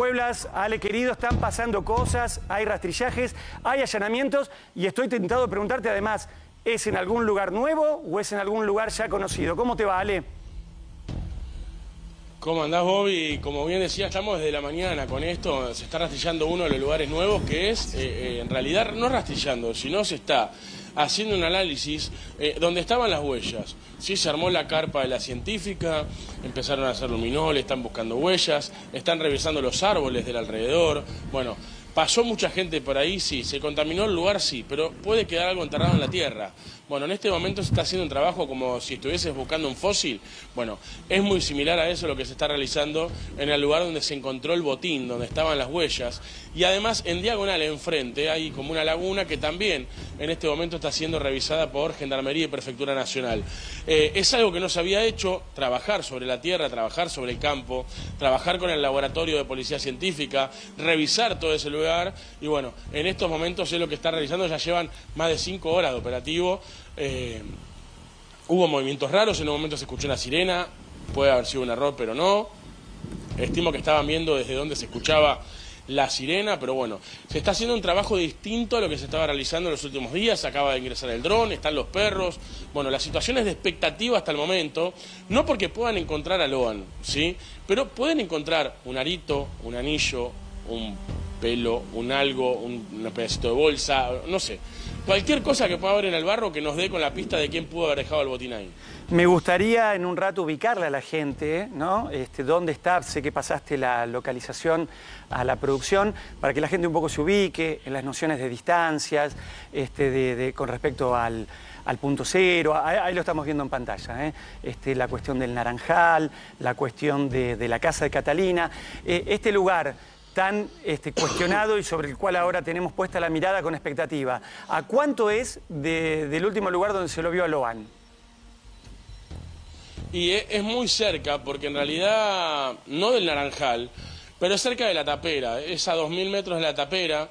Pueblas, Ale querido, están pasando cosas, hay rastrillajes, hay allanamientos y estoy tentado de preguntarte además, ¿es en algún lugar nuevo o es en algún lugar ya conocido? ¿Cómo te va, Ale? ¿Cómo andás, Bobby? Como bien decía, estamos desde la mañana con esto. Se está rastrillando uno de los lugares nuevos que es, en realidad, no rastrillando, sino se está haciendo un análisis donde estaban las huellas. Sí, se armó la carpa de la científica, empezaron a hacer luminoles, están buscando huellas, están revisando los árboles del alrededor. Bueno, pasó mucha gente por ahí, sí, se contaminó el lugar, sí, pero puede quedar algo enterrado en la tierra. Bueno, en este momento se está haciendo un trabajo como si estuvieses buscando un fósil. Bueno, es muy similar a eso lo que se está realizando en el lugar donde se encontró el botín, donde estaban las huellas. Y además, en diagonal, enfrente, hay como una laguna que también en este momento está siendo revisada por Gendarmería y Prefectura Nacional. Es algo que no se había hecho, trabajar sobre la tierra, trabajar sobre el campo, trabajar con el laboratorio de policía científica, revisar todo ese lugar. Y bueno, en estos momentos es lo que está realizando, ya llevan más de 5 horas de operativo. Hubo movimientos raros, en un momento se escuchó una sirena, puede haber sido un error, pero no. Estimo que estaban viendo desde dónde se escuchaba la sirena, pero bueno, se está haciendo un trabajo distinto a lo que se estaba realizando en los últimos días. Acaba de ingresar el dron, están los perros. Bueno, la situación es de expectativa hasta el momento, no porque puedan encontrar a Loan, ¿sí? Pero pueden encontrar un arito, un anillo, un pelo, un algo, un pedacito de bolsa, no sé. Cualquier cosa que pueda haber en el barro que nos dé con la pista de quién pudo haber dejado el botín ahí. Me gustaría en un rato ubicarle a la gente, ¿no? Dónde está, sé que pasaste la localización a la producción, para que la gente un poco se ubique en las nociones de distancias, con respecto al punto cero, ahí lo estamos viendo en pantalla, ¿eh? La cuestión del Naranjal, la cuestión de la casa de Catalina, este lugar tan cuestionado y sobre el cual ahora tenemos puesta la mirada con expectativa. ¿A cuánto es del último lugar donde se lo vio a Loan? Y es muy cerca, porque en realidad no del Naranjal, pero es cerca de La Tapera, es a 2.000 metros de La Tapera.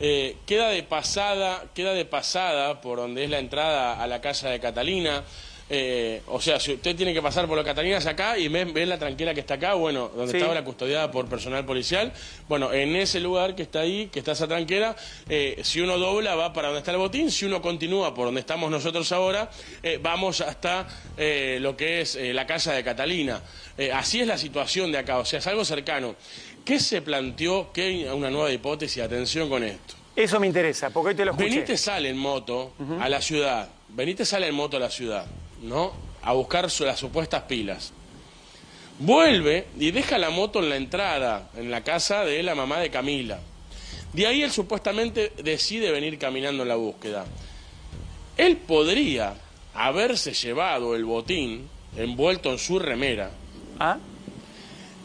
Queda de pasada por donde es la entrada a la casa de Catalina. O sea, si usted tiene que pasar por la Catalina hacia acá y ve la tranquera que está acá, bueno, donde sí está ahora custodiada por personal policial, bueno, en ese lugar que está ahí, que está esa tranquera, si uno dobla va para donde está el botín, si uno continúa por donde estamos nosotros ahora, vamos hasta lo que es la casa de Catalina. Así es la situación de acá, o sea, es algo cercano. ¿Qué se planteó? ¿Qué una nueva hipótesis? Atención con esto. Eso me interesa, porque hoy te lo escuché. Benítez sale en moto a la ciudad, ¿no? A buscar las supuestas pilas. Vuelve y deja la moto en la entrada, en la casa de la mamá de Camila. De ahí él supuestamente decide venir caminando en la búsqueda. Él podría haberse llevado el botín envuelto en su remera. ¿Ah?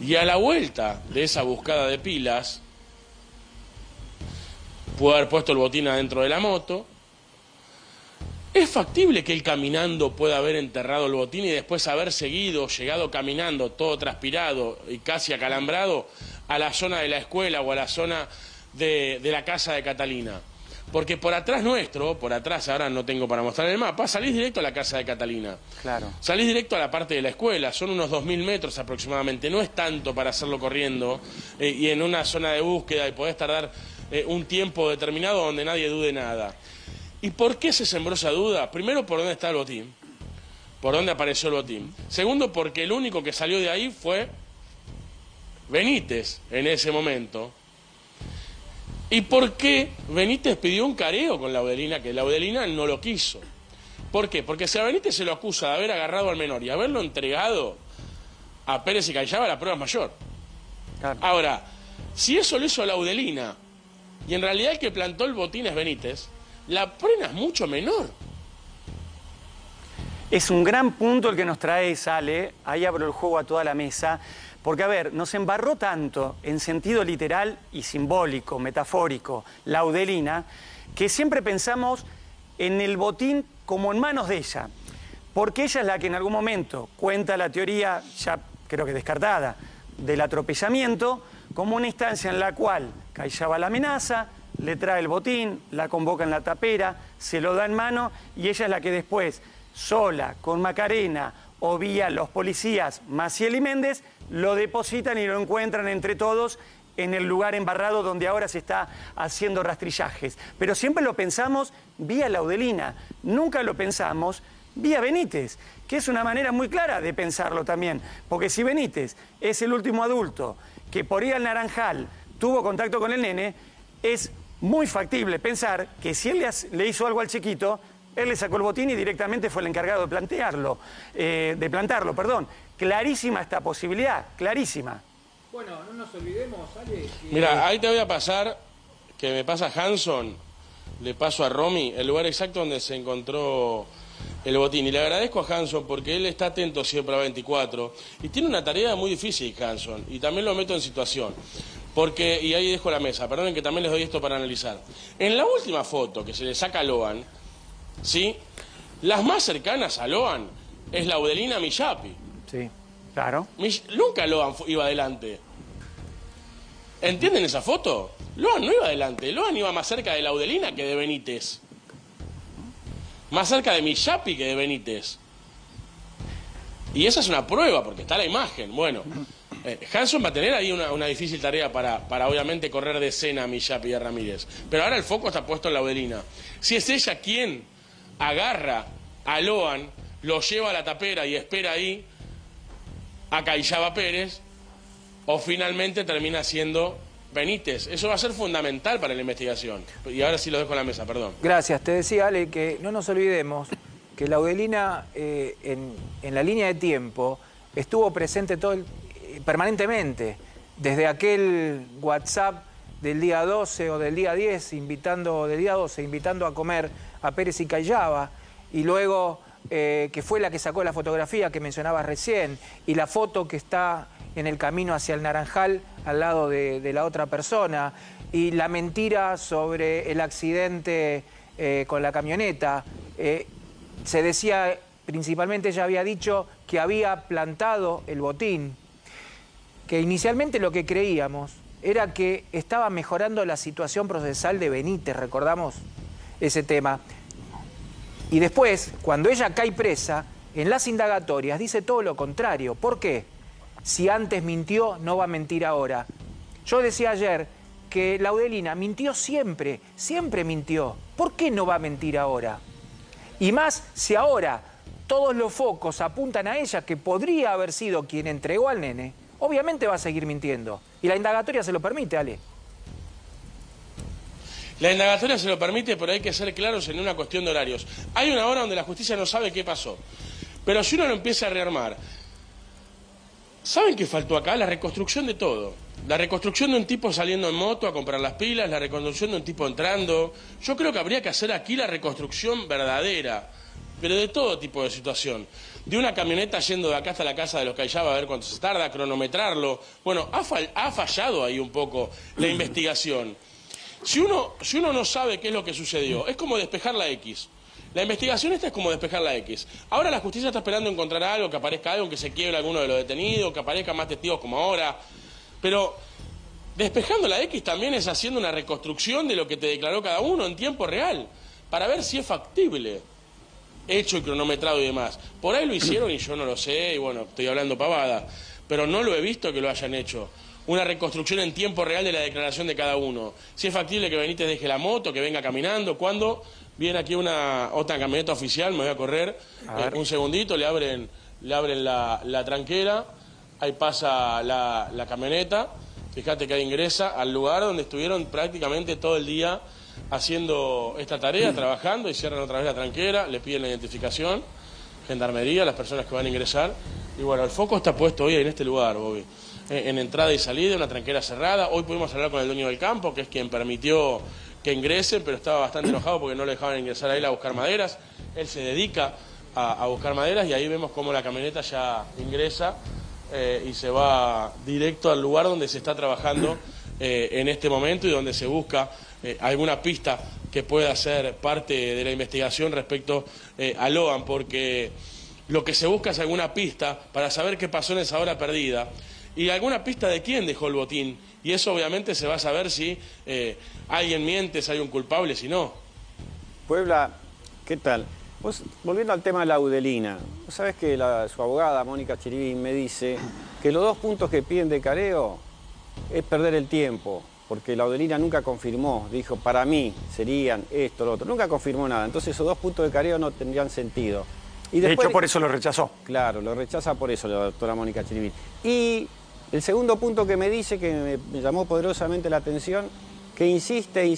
Y a la vuelta de esa buscada de pilas, pudo haber puesto el botín adentro de la moto. ¿Es factible que él caminando pueda haber enterrado el botín y después haber seguido, llegado caminando, todo transpirado y casi acalambrado, a la zona de la escuela o a la zona de la casa de Catalina? Porque por atrás nuestro, por atrás, ahora no tengo para mostrar el mapa, salís directo a la casa de Catalina. Claro. Salís directo a la parte de la escuela, son unos 2.000 metros aproximadamente, no es tanto para hacerlo corriendo y en una zona de búsqueda y podés tardar un tiempo determinado donde nadie dude nada. ¿Y por qué se sembró esa duda? Primero, por dónde está el botín, por dónde apareció el botín. Segundo, porque el único que salió de ahí fue Benítez en ese momento. ¿Y por qué Benítez pidió un careo con Laudelina, que Laudelina no lo quiso? ¿Por qué? Porque si a Benítez se lo acusa de haber agarrado al menor y haberlo entregado a Pérez y Caillava, la prueba es mayor. Claro. Ahora, si eso lo hizo Laudelina, y en realidad el que plantó el botín es Benítez, la prueba es mucho menor. Es un gran punto el que nos trae, Sale. Ahí abro el juego a toda la mesa. Porque, a ver, nos embarró tanto en sentido literal y simbólico, metafórico, Laudelina, que siempre pensamos en el botín como en manos de ella. Porque ella es la que en algún momento cuenta la teoría, ya creo que descartada, del atropellamiento, como una instancia en la cual Caillava la amenaza, le trae el botín, la convoca en La Tapera, se lo da en mano y ella es la que después, sola, con Macarena o vía los policías Maciel y Méndez, lo depositan y lo encuentran entre todos en el lugar embarrado donde ahora se está haciendo rastrillajes. Pero siempre lo pensamos vía Laudelina, nunca lo pensamos vía Benítez, que es una manera muy clara de pensarlo también. Porque si Benítez es el último adulto que por ir al Naranjal tuvo contacto con el nene, es muy factible pensar que si él le hizo algo al chiquito, él le sacó el botín y directamente fue el encargado de plantarlo. Clarísima esta posibilidad, clarísima. Bueno, no nos olvidemos, Ale, que... Mira, ahí te voy a pasar, que me pasa Hanson, le paso a Romy, el lugar exacto donde se encontró el botín. Y le agradezco a Hanson porque él está atento siempre a 24. Y tiene una tarea muy difícil, Hanson, y también lo meto en situación. Porque, y ahí dejo la mesa, perdonen que también les doy esto para analizar. En la última foto que se le saca a Loan, ¿sí? Las más cercanas a Loan es Laudelina Millapi. Sí, claro. Nunca Loan iba adelante. ¿Entienden esa foto? Loan no iba adelante. Loan iba más cerca de Laudelina que de Benítez. Más cerca de Millapi que de Benítez. Y esa es una prueba, porque está la imagen. Bueno, Hanson va a tener ahí una difícil tarea para obviamente correr de escena a Millapi y a Ramírez. Pero ahora el foco está puesto en Laudelina. Si es ella quien agarra a Loan, lo lleva a La Tapera y espera ahí a Caillava Pérez, o finalmente termina siendo Benítez. Eso va a ser fundamental para la investigación. Y ahora sí lo dejo en la mesa, perdón. Gracias. Te decía, Ale, que no nos olvidemos que Laudelina en la línea de tiempo estuvo presente permanentemente, desde aquel WhatsApp del día 12 o del día 10, del día 12, invitando a comer a Pérez y Caillava, y luego que fue la que sacó la fotografía que mencionabas recién, y la foto que está en el camino hacia el Naranjal al lado de la otra persona, y la mentira sobre el accidente con la camioneta. Se decía, principalmente ella había dicho que había plantado el botín, que inicialmente lo que creíamos era que estaba mejorando la situación procesal de Benítez, recordamos ese tema. Y después, cuando ella cae presa, en las indagatorias dice todo lo contrario. ¿Por qué? Si antes mintió, no va a mentir ahora. Yo decía ayer que Laudelina mintió siempre, siempre mintió. ¿Por qué no va a mentir ahora? Y más si ahora todos los focos apuntan a ella, que podría haber sido quien entregó al nene, obviamente va a seguir mintiendo. Y la indagatoria se lo permite, Ale. La indagatoria se lo permite, pero hay que ser claros en una cuestión de horarios. Hay una hora donde la justicia no sabe qué pasó. Pero si uno lo empieza a rearmar... ¿Saben qué faltó acá? La reconstrucción de todo. La reconstrucción de un tipo saliendo en moto a comprar las pilas, la reconstrucción de un tipo entrando. Yo creo que habría que hacer aquí la reconstrucción verdadera, pero de todo tipo de situación. De una camioneta yendo de acá hasta la casa de los Caillava a ver cuánto se tarda, cronometrarlo. Bueno, ha fallado ahí un poco la investigación. Si uno no sabe qué es lo que sucedió, es como despejar la X. La investigación esta es como despejar la X. Ahora la justicia está esperando encontrar algo, que aparezca algo, que se quiebre alguno de los detenidos, que aparezcan más testigos como ahora. Pero despejando la X también es haciendo una reconstrucción de lo que te declaró cada uno en tiempo real, para ver si es factible, hecho y cronometrado y demás. Por ahí lo hicieron y yo no lo sé, y bueno, estoy hablando pavada, pero no lo he visto que lo hayan hecho. Una reconstrucción en tiempo real de la declaración de cada uno. Si es factible que Benítez deje la moto, que venga caminando, cuando viene aquí otra camioneta oficial, me voy a correr un segundito, le abren la tranquera, ahí pasa la camioneta, fíjate que ahí ingresa al lugar donde estuvieron prácticamente todo el día haciendo esta tarea, trabajando, y cierran otra vez la tranquera, les piden la identificación, gendarmería, las personas que van a ingresar, y bueno, el foco está puesto hoy en este lugar, Bobby. En entrada y salida, una tranquera cerrada. Hoy pudimos hablar con el dueño del campo, que es quien permitió que ingresen, pero estaba bastante enojado porque no le dejaban ingresar a él a buscar maderas. Él se dedica a buscar maderas, y ahí vemos cómo la camioneta ya ingresa y se va directo al lugar donde se está trabajando en este momento, y donde se busca alguna pista que pueda ser parte de la investigación respecto a Loan, porque lo que se busca es alguna pista para saber qué pasó en esa hora perdida. Y alguna pista de quién dejó el botín. Y eso obviamente se va a saber si alguien miente, si hay un culpable, si no. Puebla, ¿qué tal? Vos, volviendo al tema de Laudelina, vos sabés que su abogada, Mónica Chiribín, me dice que los dos puntos que piden de careo es perder el tiempo, porque Laudelina nunca confirmó, dijo, para mí serían esto, lo otro, nunca confirmó nada. Entonces esos dos puntos de careo no tendrían sentido. Y después, de hecho, por eso lo rechazó. Claro, lo rechaza por eso la doctora Mónica Chiribín. Y el segundo punto que me dice, que me llamó poderosamente la atención, que insiste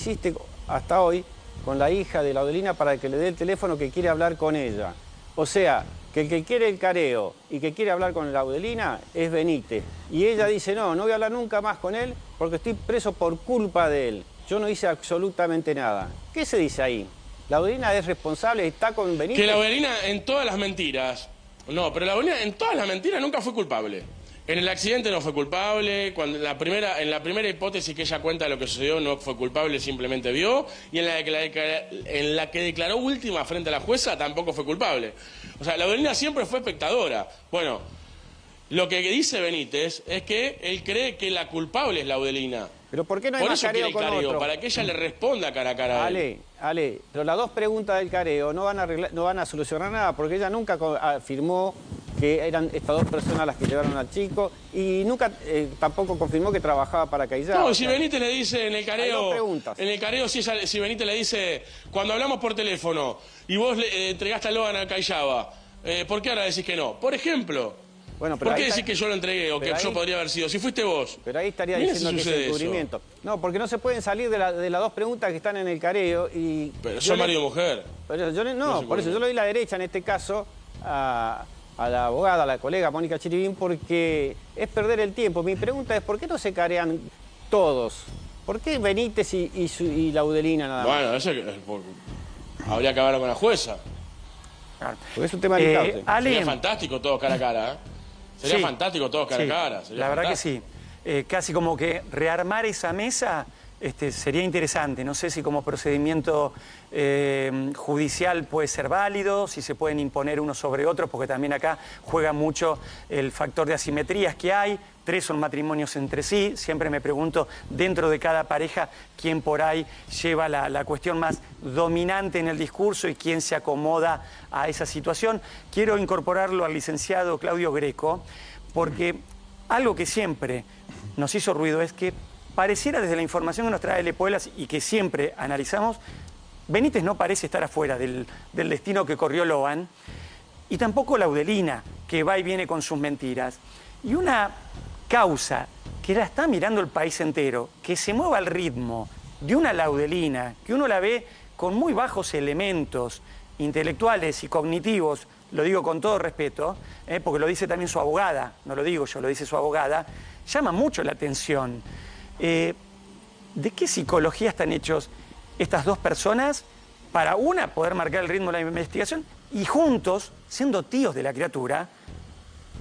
hasta hoy con la hija de Laudelina para que le dé el teléfono, que quiere hablar con ella. O sea, que el que quiere el careo y que quiere hablar con Laudelina es Benítez. Y ella dice, no, no voy a hablar nunca más con él porque estoy preso por culpa de él. Yo no hice absolutamente nada. ¿Qué se dice ahí? Laudelina es responsable, está con Benítez. Que Laudelina en todas las mentiras... No, pero Laudelina en todas las mentiras nunca fue culpable. En el accidente no fue culpable, cuando en la primera hipótesis que ella cuenta de lo que sucedió no fue culpable, simplemente vio, y en la que declaró última frente a la jueza tampoco fue culpable. O sea, Laudelina siempre fue espectadora. Bueno, lo que dice Benítez es que él cree que la culpable es Laudelina. Pero ¿por qué no hay más careo con otro? Para que ella le responda cara a cara a él. Ale, pero las dos preguntas del careo no van a solucionar nada, porque ella nunca afirmó que eran estas dos personas las que llevaron al chico y nunca tampoco confirmó que trabajaba para Caillava. No, si Benítez le dice en el careo, si Benítez le dice, cuando hablamos por teléfono y vos le entregaste a Loan a Caillava, ¿por qué ahora decís que no? Por ejemplo... Bueno, pero ¿por qué decís que yo lo entregué o que ahí, yo podría haber sido? Si fuiste vos. Pero ahí estaría diciendo que es el descubrimiento. No, porque no se pueden salir de las dos preguntas que están en el careo. Y pero son marido y mujer. Pero yo no por eso yo le doy la derecha en este caso a la abogada, a la colega Mónica Chiribín, porque es perder el tiempo. Mi pregunta es, ¿por qué no se carean todos? ¿Por qué Benítez y Laudelina nada más? Bueno, eso es porque habría que hablar con la jueza. Porque es un tema delicado. Sería fantástico todos cara a cara, ¿eh? Sería fantástico todos cara a cara. La verdad que sí. Casi como que rearmar esa mesa sería interesante. No sé si como procedimiento judicial puede ser válido, si se pueden imponer unos sobre otros, porque también acá juega mucho el factor de asimetrías que hay. Tres son matrimonios entre sí. Siempre me pregunto, dentro de cada pareja, quién por ahí lleva la cuestión más dominante en el discurso y quién se acomoda a esa situación. Quiero incorporarlo al licenciado Claudio Greco, porque algo que siempre nos hizo ruido es que pareciera, desde la información que nos trae Lepuelas y que siempre analizamos, Benítez no parece estar afuera del destino que corrió Loan, y tampoco Laudelina, que va y viene con sus mentiras. Y una causa que la está mirando el país entero, que se mueva al ritmo de una Laudelina, que uno la ve con muy bajos elementos intelectuales y cognitivos, lo digo con todo respeto, porque lo dice también su abogada, no lo digo yo, lo dice su abogada, llama mucho la atención. ¿De qué psicología están hechos estas dos personas para, una, poder marcar el ritmo de la investigación y juntos, siendo tíos de la criatura,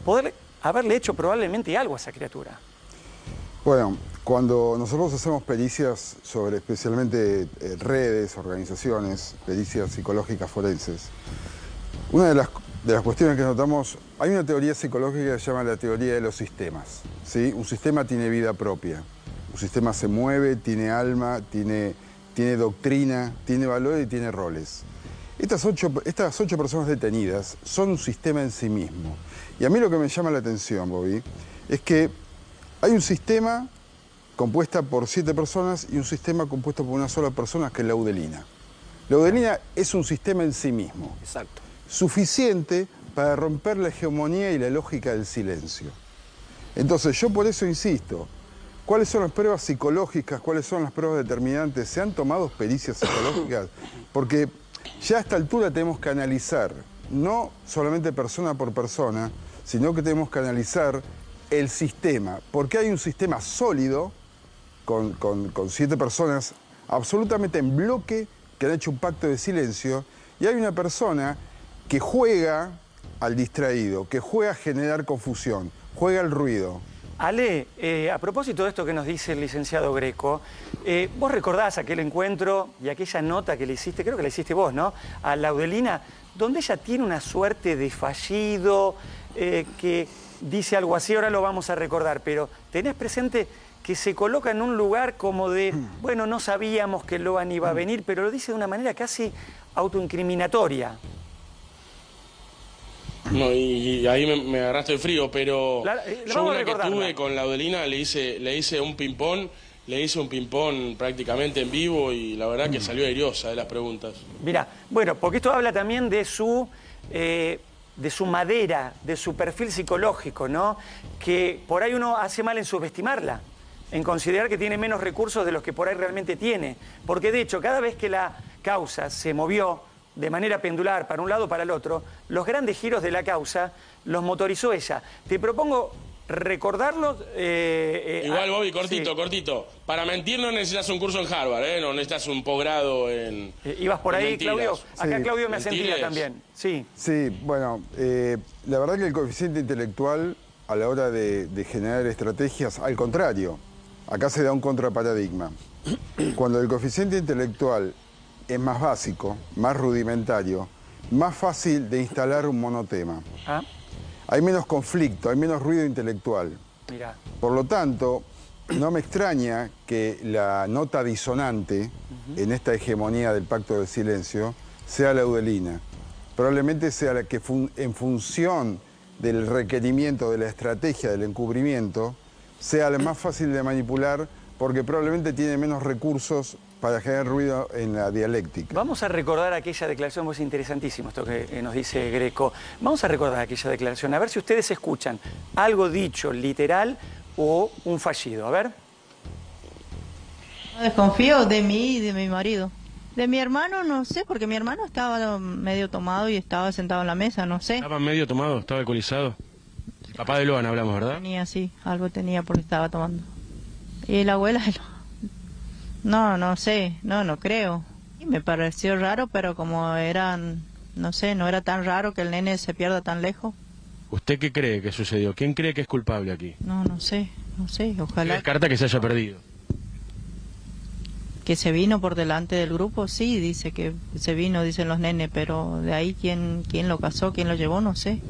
poder haberle hecho probablemente algo a esa criatura? Bueno, cuando nosotros hacemos pericias sobre especialmente redes, organizaciones, pericias psicológicas forenses, una de las cuestiones que notamos, hay una teoría psicológica que se llama la teoría de los sistemas, ¿sí? Un sistema tiene vida propia, un sistema se mueve, tiene alma, tiene doctrina, tiene valores y tiene roles. Estas ocho personas detenidas son un sistema en sí mismo. Y a mí lo que me llama la atención, Bobby, es que hay un sistema compuesto por 7 personas y un sistema compuesto por una sola persona, que es Laudelina. Laudelina es un sistema en sí mismo. Exacto. Suficiente para romper la hegemonía y la lógica del silencio. Entonces, yo por eso insisto, ¿cuáles son las pruebas psicológicas? ¿Cuáles son las pruebas determinantes? ¿Se han tomado pericias psicológicas? Porque ya a esta altura tenemos que analizar, no solamente persona por persona, sino que tenemos que analizar el sistema. Porque hay un sistema sólido, con 7 personas absolutamente en bloque, que han hecho un pacto de silencio, y hay una persona que juega al distraído, que juega a generar confusión, juega al ruido. Ale, a propósito de esto que nos dice el licenciado Greco, vos recordás aquel encuentro y aquella nota que le hiciste, creo que la hiciste vos, ¿no?, a Laudelina, donde ella tiene una suerte de fallido, que dice algo así, ahora lo vamos a recordar, pero tenés presente que se coloca en un lugar como de, bueno, no sabíamos que Loan iba a venir, pero lo dice de una manera casi autoincriminatoria. No, y ahí me agarraste el frío, pero yo una que tuve con Laudelina le hice un ping-pong. Le hice un ping-pong prácticamente en vivo y la verdad que salió heriosa de las preguntas. Mirá, bueno, porque esto habla también de su madera, de su perfil psicológico, ¿no? Que por ahí uno hace mal en subestimarla, en considerar que tiene menos recursos de los que por ahí realmente tiene. Porque de hecho, cada vez que la causa se movió de manera pendular para un lado o para el otro, los grandes giros de la causa los motorizó ella. Te propongo recordarlo. Igual, Bobby, cortito, sí, cortito. Para mentir no necesitas un curso en Harvard, ¿eh? No necesitas un posgrado en... ¿Ibas por ahí, mentiras, Claudio? Acá sí. Claudio me asentía también. Sí, sí, bueno, la verdad que el coeficiente intelectual a la hora de generar estrategias, al contrario, acá se da un contraparadigma. Cuando el coeficiente intelectual es más básico, más rudimentario, más fácil de instalar un monotema. Ah. Hay menos conflicto, hay menos ruido intelectual. Mirá. Por lo tanto, no me extraña que la nota disonante en esta hegemonía del pacto del silencio sea Laudelina. Probablemente sea la que en función del requerimiento de la estrategia del encubrimiento sea la más fácil de manipular porque probablemente tiene menos recursos para generar ruido en la dialéctica. Vamos a recordar aquella declaración, es interesantísimo esto que nos dice Greco. Vamos a recordar aquella declaración, a ver si ustedes escuchan algo dicho literal o un fallido, a ver. No desconfío de mí y de mi marido. De mi hermano no sé, porque mi hermano estaba medio tomado y estaba sentado en la mesa, no sé. Estaba medio tomado, estaba alcoholizado. El papá de Loan hablamos, ¿verdad? Tenía, sí, algo tenía porque estaba tomando. Y la abuela de Loan. No, no sé, no creo. Y me pareció raro, pero como eran, no sé, no era tan raro que el nene se pierda tan lejos. ¿Usted qué cree que sucedió? ¿Quién cree que es culpable aquí? No, no sé, ojalá. ¿Descarta que se haya perdido? Que se vino por delante del grupo, sí, dice que se vino, dicen los nenes, pero de ahí quién lo casó, quién lo llevó, no sé.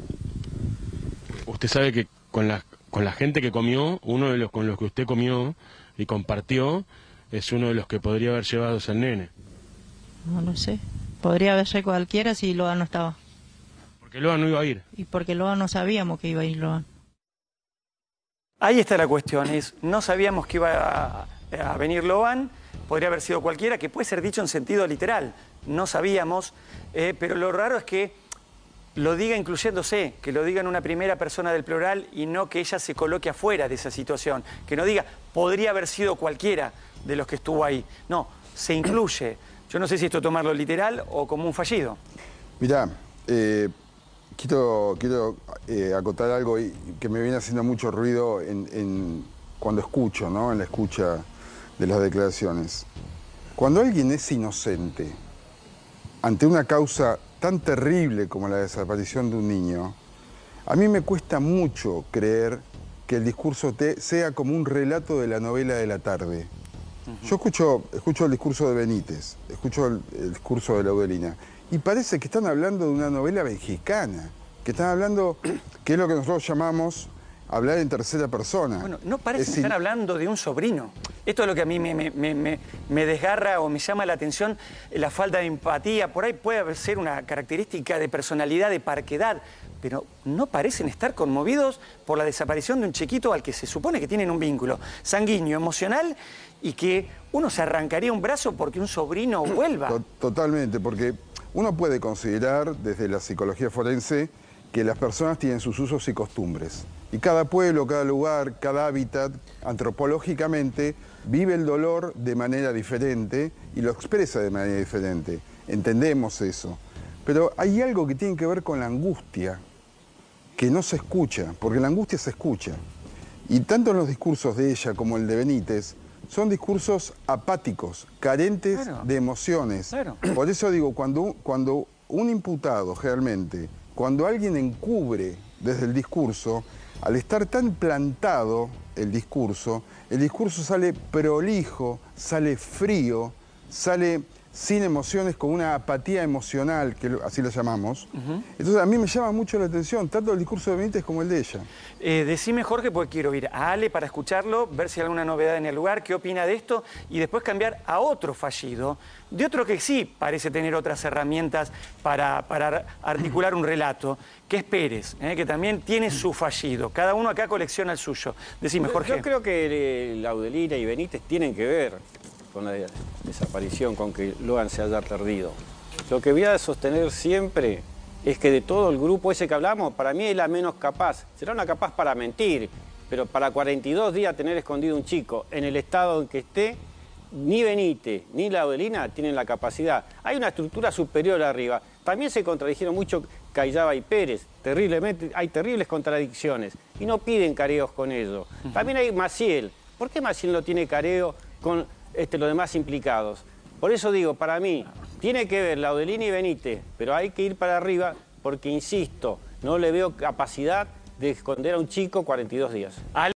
Usted sabe que con la gente que comió, uno de los con los que usted comió y compartió, es uno de los que podría haber llevado al nene. No lo sé. Podría haberse cualquiera si Loan no estaba. Porque Loan no iba a ir. Y porque Loan no sabíamos que iba a ir Loan. Ahí está la cuestión. No sabíamos que iba a venir Loan. Podría haber sido cualquiera, que puede ser dicho en sentido literal. No sabíamos. Pero lo raro es que lo diga incluyéndose, que lo diga en una primera persona del plural y no que ella se coloque afuera de esa situación. Que no diga, podría haber sido cualquiera de los que estuvo ahí. No, se incluye. Yo no sé si esto tomarlo literal o como un fallido. Mirá, quiero acotar algo que me viene haciendo mucho ruido cuando escucho, ¿no? En la escucha de las declaraciones. Cuando alguien es inocente ante una causa tan terrible como la desaparición de un niño, a mí me cuesta mucho creer que el discurso sea como un relato de la novela de la tarde. Yo escucho el discurso de Benítez, escucho el discurso de Laudelina, y parece que están hablando de una novela mexicana, que están hablando, que es lo que nosotros llamamos hablar en tercera persona. Bueno, no parece estar hablando de un sobrino. Esto es lo que a mí me desgarra o me llama la atención, la falta de empatía. Por ahí puede ser una característica de personalidad, de parquedad, pero no parecen estar conmovidos por la desaparición de un chiquito al que se supone que tienen un vínculo sanguíneo, emocional, y que uno se arrancaría un brazo porque un sobrino vuelva. Totalmente, porque uno puede considerar desde la psicología forense que las personas tienen sus usos y costumbres. Y cada pueblo, cada lugar, cada hábitat, antropológicamente, vive el dolor de manera diferente y lo expresa de manera diferente. Entendemos eso. Pero hay algo que tiene que ver con la angustia, que no se escucha, porque la angustia se escucha. Y tanto en los discursos de ella como el de Benítez, son discursos apáticos, carentes de emociones. Claro. Por eso digo, cuando un imputado realmente, cuando alguien encubre desde el discurso, al estar tan plantado el discurso sale prolijo, sale frío, sale sin emociones, con una apatía emocional, que así lo llamamos. Entonces a mí me llama mucho la atención, tanto el discurso de Benítez como el de ella. Decime, Jorge, porque quiero ir a Ale para escucharlo, ver si hay alguna novedad en el lugar, qué opina de esto, y después cambiar a otro fallido, de otro que sí parece tener otras herramientas para articular un relato, que es Pérez, que también tiene su fallido. Cada uno acá colecciona el suyo. Decime, Jorge. Yo creo que Laudelina y Benítez tienen que ver con la desaparición, con que Loan se haya perdido. Lo que voy a sostener siempre es que de todo el grupo ese que hablamos, para mí es la menos capaz. Será una capaz para mentir, pero para 42 días tener escondido un chico en el estado en que esté, ni Benítez ni Laudelina tienen la capacidad. Hay una estructura superior arriba. También se contradijeron mucho Caillava y Pérez, terriblemente, hay terribles contradicciones, y no piden careos con ellos. También hay Maciel. ¿Por qué Maciel no tiene careo con los demás implicados? Por eso digo, para mí, tiene que ver Laudelina y Benítez, pero hay que ir para arriba porque, insisto, no le veo capacidad de esconder a un chico 42 días.